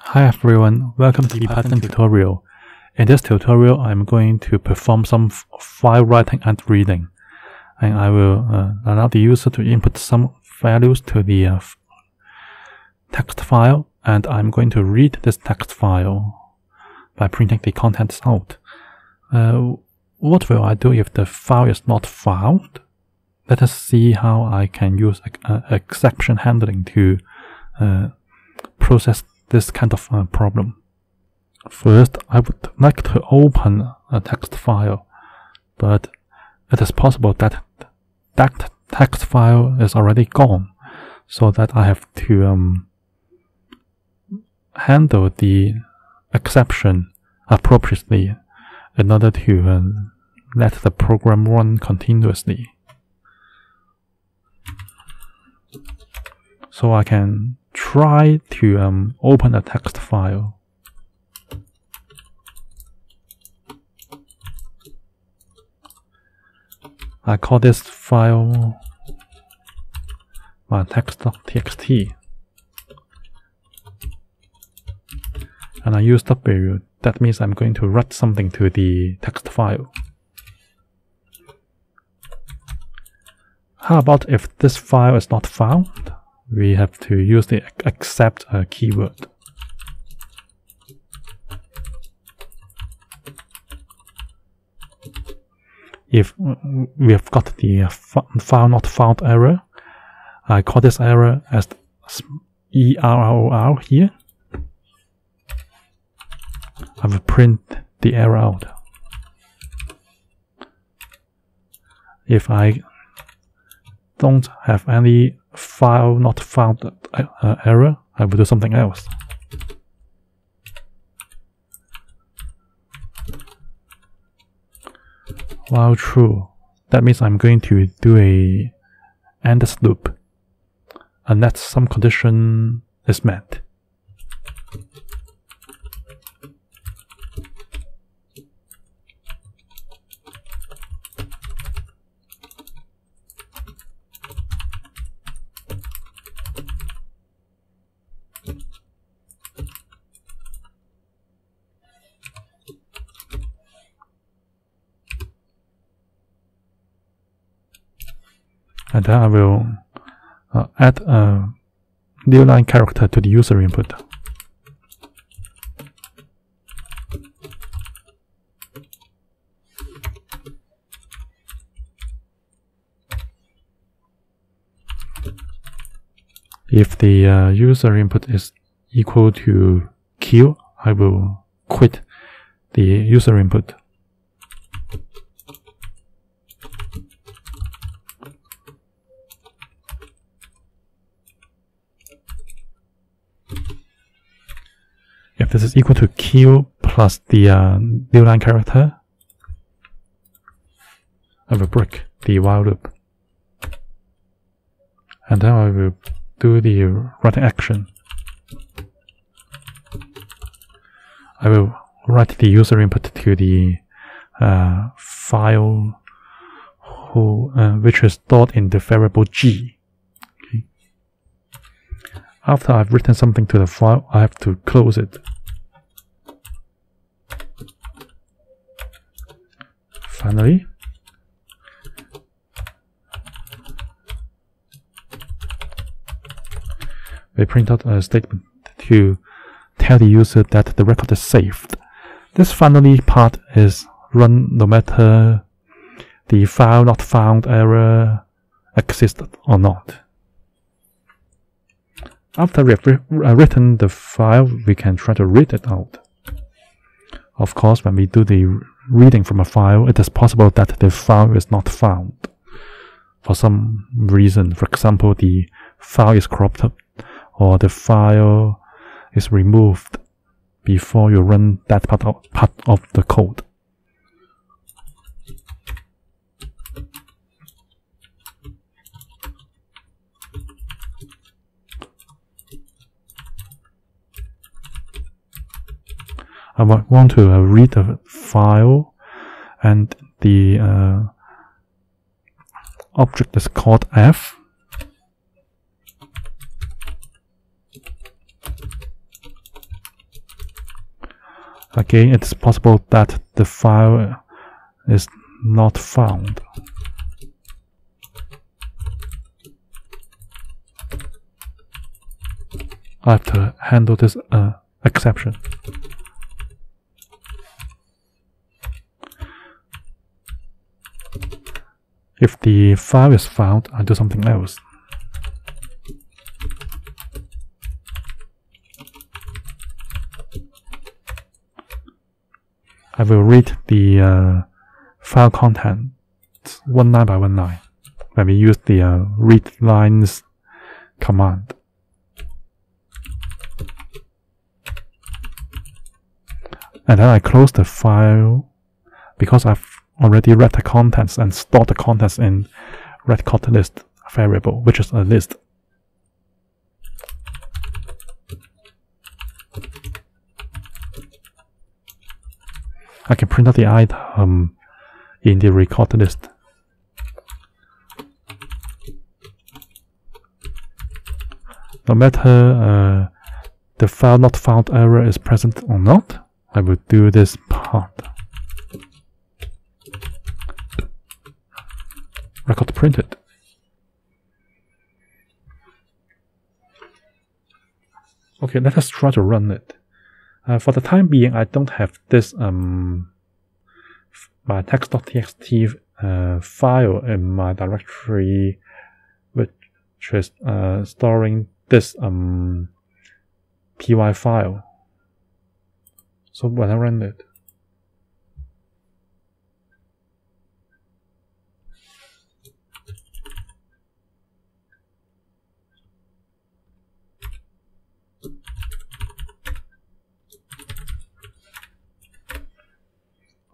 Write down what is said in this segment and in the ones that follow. Hi everyone, welcome to the Python tutorial. In this tutorial, I'm going to perform some file writing and reading, and I will allow the user to input some values to the text file, and I'm going to read this text file by printing the contents out. What will I do if the file is not found? Let us see how I can use exception handling to process this kind of problem. First, I would like to open a text file, but it is possible that that text file is already gone, so that I have to handle the exception appropriately in order to let the program run continuously. So I can try to open a text file. I call this file my text.txt, and I use W. That means I'm going to write something to the text file. How about if this file is not found? We have to use the except keyword. If we have got the file not found error, I call this error as ERROR here. I will print the error out. If I don't have any file not found error, I will do something else. While true, that means I'm going to do a endless loop unless some condition is met. And then I will add a new line character to the user input. If the user input is equal to Q, I will quit the user input. If this is equal to Q plus the new line character, I will break the while loop. And then I will do the writing action. I will write the user input to the file which is stored in the variable G. After I've written something to the file, I have to close it. Finally, we print out a statement to tell the user that the record is saved. This finally part is run no matter the file not found error existed or not. After we have written the file, we can try to read it out. Of course, when we do the reading from a file, it is possible that the file is not found for some reason. For example, the file is corrupted, or the file is removed before you run that part of the code. I want to read the file, and the object is called F. Again, it's possible that the file is not found. I have to handle this exception. If the file is found, I do something else. I will read the file content one line by one line. Let me use the read lines command. And then I close the file because I've already read the contents and stored the contents in readContList variable, which is a list. I can print out the item in the readContList. No matter the file not found error is present or not, I will do this part. Record printed. Okay, let us try to run it. For the time being, I don't have this my text.txt file in my directory, which is storing this py file. So when I run it,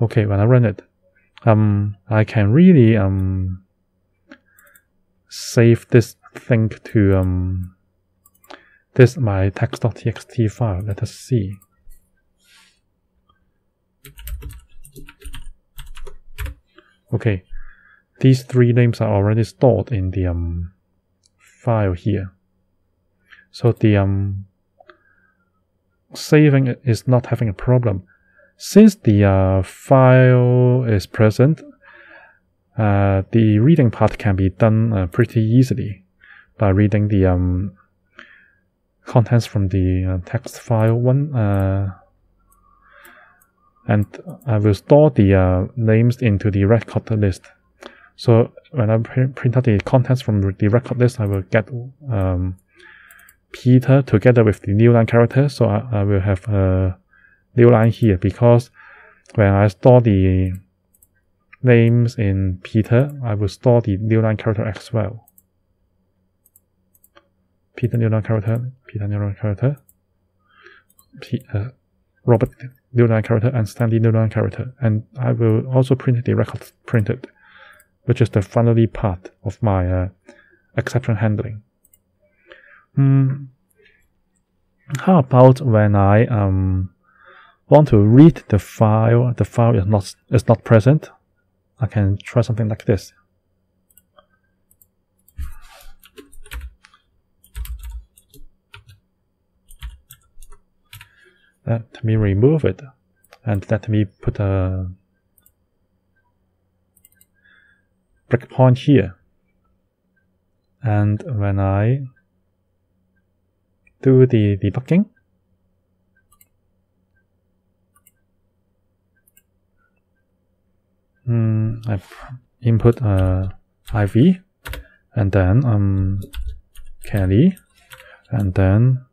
okay, when I run it, I can really save this thing to this my text.txt file. Let us see. Okay, these three names are already stored in the file here. So the saving is not having a problem. Since the file is present, the reading part can be done pretty easily by reading the contents from the text file one. And I will store the names into the record list. So when I print out the contents from the record list, I will get Peter together with the new line character. So I will have new line here, because when I store the names in Peter, I will store the new line character as well. Peter new line character, Peter new line character, Robert new line character, and Stanley new line character. And I will also print the record printed, which is the finally part of my exception handling. How about when I want to read the file? The file is not present. I can try something like this. Let me remove it, and let me put a breakpoint here. And when I do the debugging, I input IV, and then Kelly, and then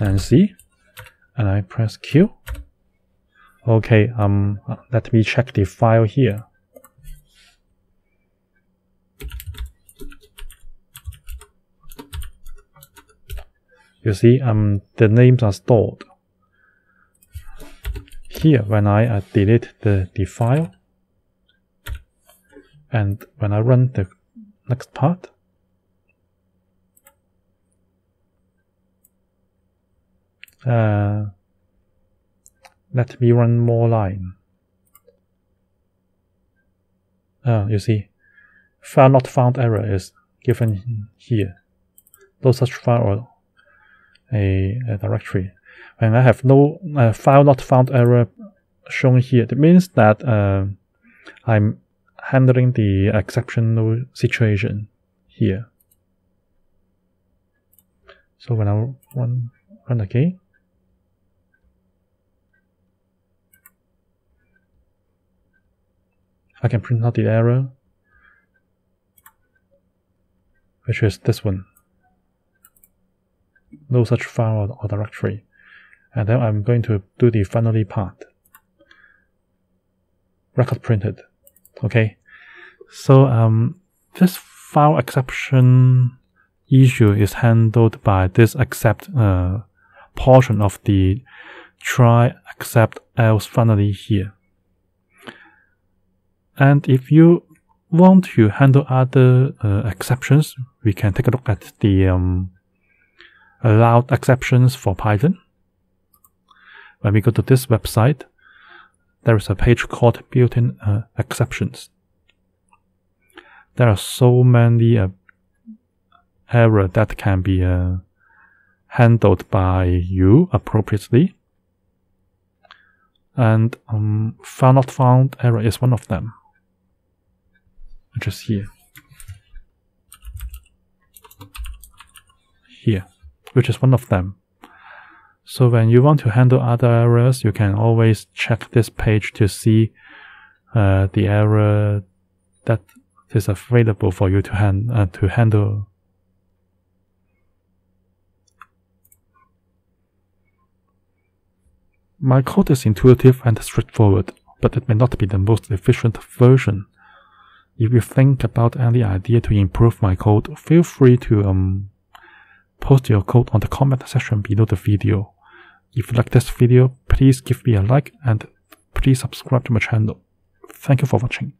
Nancy, and I press Q. Okay, let me check the file here. You see, the names are stored here. When I delete the file, and when I run the next part, let me run more line. You see, file not found error is given here. No such file or a directory. When I have no file not found error shown here. It means that I'm handling the exceptional situation here. So when I run again, I can print out the error, which is this one. No such file or directory. And then I'm going to do the finally part. Record printed. Okay. So this file exception issue is handled by this except portion of the try except else finally here. And if you want to handle other exceptions, we can take a look at the allowed exceptions for Python. When we go to this website, there is a page called built-in exceptions. There are so many errors that can be handled by you appropriately. And found not found error is one of them, which is here. Here, which is one of them. So when you want to handle other errors, you can always check this page to see the error that is available for you to handle. My code is intuitive and straightforward, but it may not be the most efficient version. If you think about any idea to improve my code, feel free to post your code on the comment section below the video. If you like this video, please give me a like and please subscribe to my channel. Thank you for watching.